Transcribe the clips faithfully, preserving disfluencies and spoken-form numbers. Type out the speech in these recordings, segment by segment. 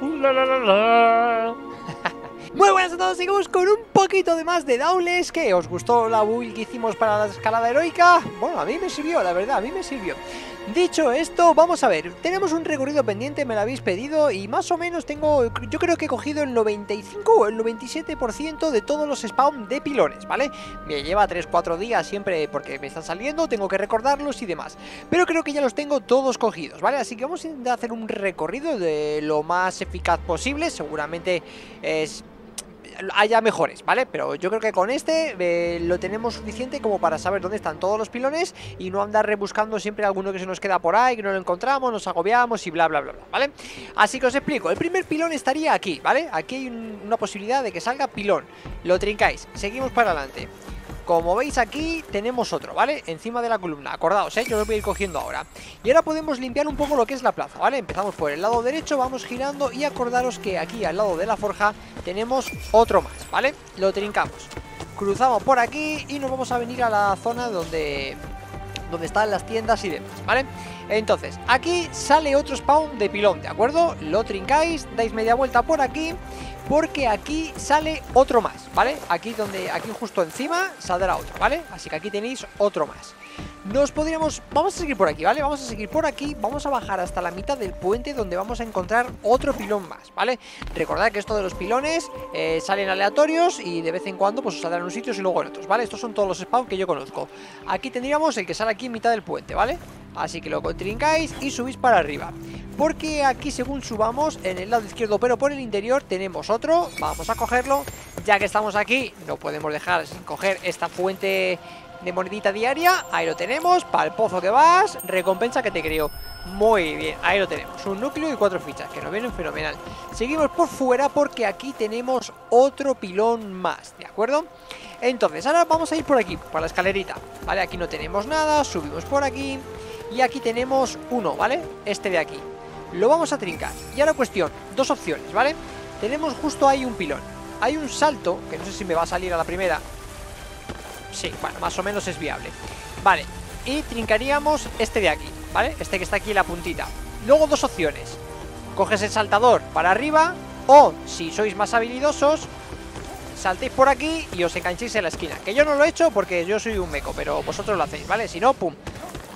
Uh, la, la, la, la. Muy buenas a todos, seguimos con un poquito de más de Dauntless. ¿Qué? ¿Os gustó la build que hicimos para la escalada heroica? Bueno, a mí me sirvió, la verdad, a mí me sirvió. Dicho esto, vamos a ver, tenemos un recorrido pendiente, me lo habéis pedido, y más o menos tengo, yo creo que he cogido el noventa y cinco o el noventa y siete por ciento de todos los spawn de pilones, ¿vale? Me lleva tres cuatro días siempre porque me están saliendo, tengo que recordarlos y demás, pero creo que ya los tengo todos cogidos, ¿vale? Así que vamos a intentar hacer un recorrido de lo más eficaz posible, seguramente es... haya mejores, ¿vale? Pero yo creo que con este eh, lo tenemos suficiente como para saber dónde están todos los pilones y no andar rebuscando siempre alguno que se nos queda por ahí, que no lo encontramos, nos agobiamos y bla, bla, bla, bla, ¿vale? Así que os explico, el primer pilón estaría aquí, ¿vale? Aquí hay un, una posibilidad de que salga pilón, lo trincáis, seguimos para adelante. Como veis aquí tenemos otro, ¿vale? Encima de la columna, acordaos, ¿eh? Yo lo voy a ir cogiendo ahora. Y ahora podemos limpiar un poco lo que es la plaza, ¿vale? Empezamos por el lado derecho, vamos girando y acordaros que aquí al lado de la forja tenemos otro más, ¿vale? Lo trincamos, cruzamos por aquí y nos vamos a venir a la zona donde, donde están las tiendas y demás, ¿vale? Entonces, aquí sale otro spawn de pilón, ¿de acuerdo? Lo trincáis, dais media vuelta por aquí, porque aquí sale otro más, ¿vale? Aquí donde, aquí justo encima saldrá otro, ¿vale? Así que aquí tenéis otro más. Nos podríamos... Vamos a seguir por aquí, ¿vale? Vamos a seguir por aquí, vamos a bajar hasta la mitad del puente donde vamos a encontrar otro pilón más, ¿vale? Recordad que esto de los pilones eh, salen aleatorios y de vez en cuando pues os saldrán en unos sitios y luego en otros, ¿vale? Estos son todos los spawns que yo conozco. Aquí tendríamos el que sale aquí en mitad del puente, ¿vale? Así que lo trincáis y subís para arriba, porque aquí según subamos en el lado izquierdo pero por el interior tenemos otro, vamos a cogerlo. Ya que estamos aquí no podemos dejar sin coger esta fuente de monedita diaria, ahí lo tenemos, para el pozo que vas, recompensa que te creo. Muy bien, ahí lo tenemos, un núcleo y cuatro fichas, que nos vienen fenomenal. Seguimos por fuera porque aquí tenemos otro pilón más, ¿de acuerdo? Entonces ahora vamos a ir por aquí, por la escalerita, ¿vale? Aquí no tenemos nada, subimos por aquí. Y aquí tenemos uno, ¿vale? Este de aquí. Lo vamos a trincar. Y ahora cuestión, dos opciones, ¿vale? Tenemos justo ahí un pilón. Hay un salto, que no sé si me va a salir a la primera. Sí, bueno, más o menos es viable. Vale, y trincaríamos este de aquí, ¿vale? Este que está aquí en la puntita. Luego dos opciones. Coges el saltador para arriba o, si sois más habilidosos, saltéis por aquí y os enganchéis en la esquina. Que yo no lo he hecho porque yo soy un meco, pero vosotros lo hacéis, ¿vale? Si no, pum.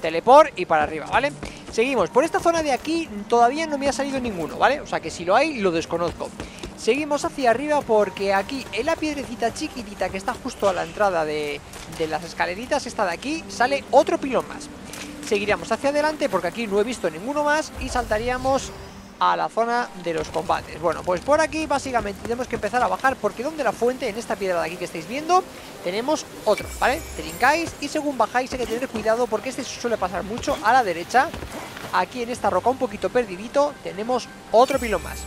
Teleport y para arriba, ¿vale? Seguimos, por esta zona de aquí todavía no me ha salido ninguno, ¿vale? O sea que si lo hay, lo desconozco. Seguimos hacia arriba porque aquí, en la piedrecita chiquitita que está justo a la entrada de, de las escaleritas, esta de aquí, sale otro pilón más. Seguiríamos hacia adelante porque aquí no he visto ninguno más y saltaríamos a la zona de los combates. Bueno, pues por aquí básicamente tenemos que empezar a bajar porque donde la fuente, en esta piedra de aquí que estáis viendo, tenemos otro, ¿vale? Trincáis y según bajáis hay que tener cuidado porque este suele pasar mucho a la derecha. Aquí en esta roca un poquito perdidito tenemos otro pilón más.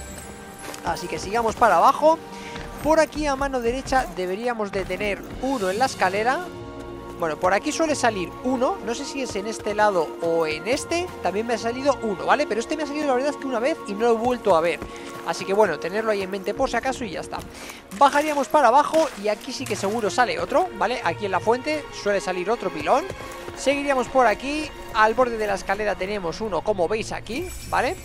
Así que sigamos para abajo. Por aquí a mano derecha deberíamos de tener uno en la escalera. Bueno, por aquí suele salir uno, no sé si es en este lado o en este, también me ha salido uno, ¿vale? Pero este me ha salido la verdad es que una vez y no lo he vuelto a ver. Así que bueno, tenerlo ahí en mente por si acaso y ya está. Bajaríamos para abajo y aquí sí que seguro sale otro, ¿vale? Aquí en la fuente suele salir otro pilón. Seguiríamos por aquí, al borde de la escalera tenemos uno, como veis aquí, ¿vale?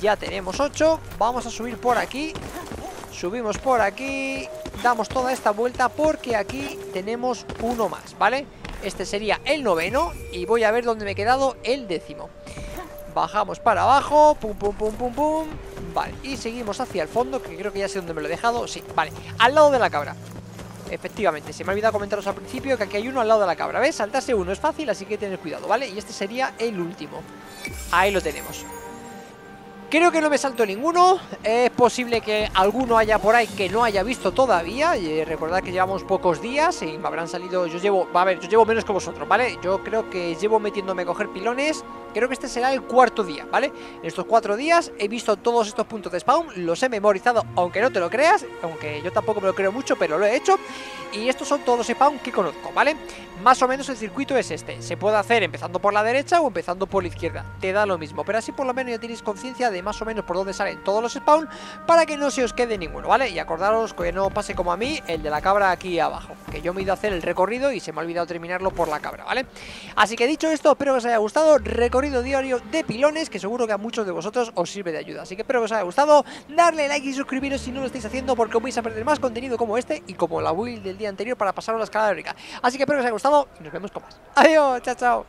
Ya tenemos ocho, vamos a subir por aquí. Subimos por aquí, damos toda esta vuelta porque aquí tenemos uno más, ¿vale? Este sería el noveno y voy a ver dónde me he quedado el décimo. Bajamos para abajo, pum, pum, pum, pum, pum, vale, y seguimos hacia el fondo que creo que ya sé dónde me lo he dejado, sí, vale, al lado de la cabra. Efectivamente, se me ha olvidado comentaros al principio que aquí hay uno al lado de la cabra, ¿ves? Saltarse uno es fácil, así que tened cuidado, ¿vale? Y este sería el último, ahí lo tenemos. Creo que no me salto ninguno, es posible que alguno haya por ahí que no haya visto todavía, y recordad que llevamos pocos días y me habrán salido, yo llevo, a ver, yo llevo menos que vosotros, ¿vale? Yo creo que llevo metiéndome a coger pilones, creo que este será el cuarto día, ¿vale? En estos cuatro días he visto todos estos puntos de spawn, los he memorizado, aunque no te lo creas, aunque yo tampoco me lo creo mucho, pero lo he hecho, y estos son todos los spawn que conozco, ¿vale? Más o menos el circuito es este, se puede hacer empezando por la derecha o empezando por la izquierda, te da lo mismo, pero así por lo menos ya tienes conciencia de de más o menos por donde salen todos los spawn, para que no se os quede ninguno, ¿vale? Y acordaros que no pase como a mí, el de la cabra aquí abajo, que yo me he ido a hacer el recorrido y se me ha olvidado terminarlo por la cabra, ¿vale? Así que dicho esto, espero que os haya gustado, recorrido diario de pilones, que seguro que a muchos de vosotros os sirve de ayuda. Así que espero que os haya gustado, darle like y suscribiros si no lo estáis haciendo, porque vais a perder más contenido como este y como la build del día anterior para pasaros la escalada heroica. Así que espero que os haya gustado y nos vemos con más. Adiós, chao, chao.